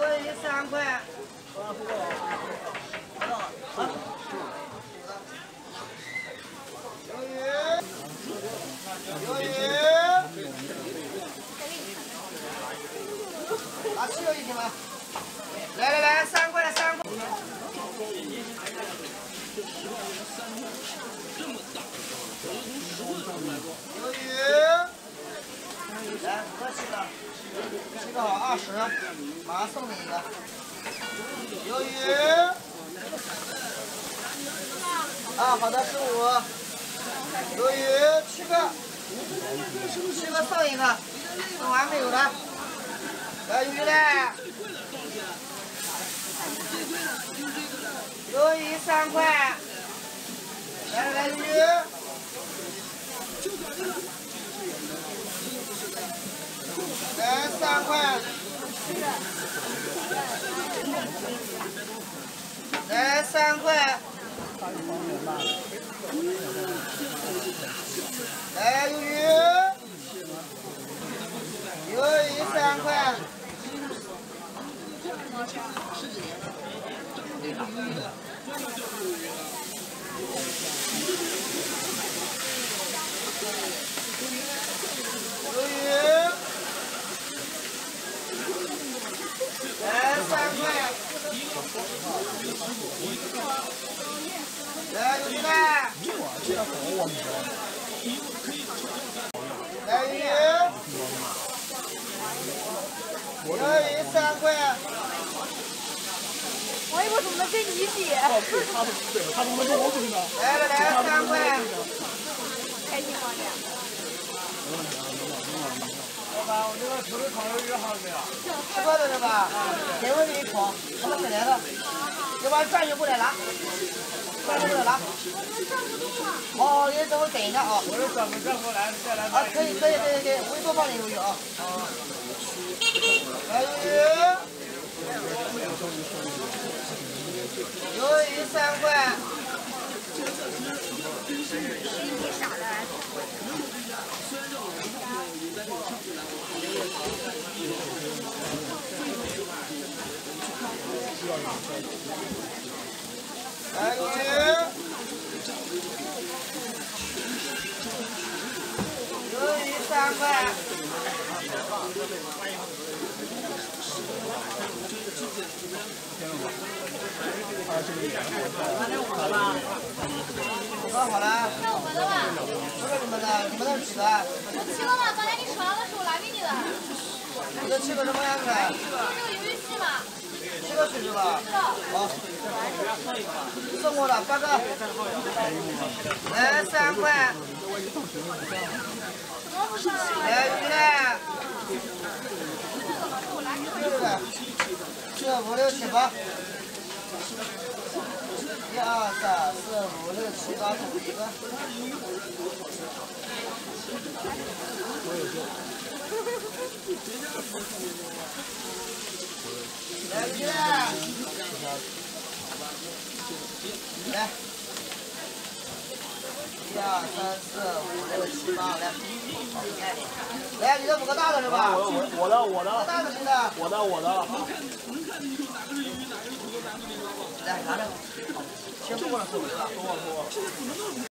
多一3块。鱿鱼，啊，吃鱿鱼行吗？来来来，3块。 鱿鱼，来，多吃点，这个好20，马上送你一个。鱿鱼，啊，好的，15。鱿鱼，吃个送一个，送完没有了？来，鱿鱼嘞。鱿鱼3块。 来来来，鱼！来3块，来3块，来鱿鱼，鱿鱼3块，鱿鱼，来3块，来鱼蛋，来鱼，鱿鱼3块。 我怎么跟你比？他怎么跟我比呢？来来来，3块，开心吗你？老板，我这个土豆烤鱿鱼好吃没有？吃过的是吧？给我一口，他们可来了，要不然转悠过来拿，转悠过来拿。哦，你等我等一下啊。我是转过来再来。啊，可以，我多放点鱿鱼啊。来鱿鱼。 鱿鱼3块，来鱿鱼3块。 我好了，那我的吧，不是你们的是几个？我吃了吗？刚才你吃完了是我拿给你的。你都吃个什么样子？这个鱿鱼翅嘛。这个吃是吧？好，送过了8个，来3块。 来，5、6、7、8，1、2、3、4、5、6、7、8，一个。来，鱼蛋，来。 1、2、3、4、5、6、7、8，来，来，你这5个大的是吧？我的，大的谁的？我的。来，拿着，先送过来送我一个，送我。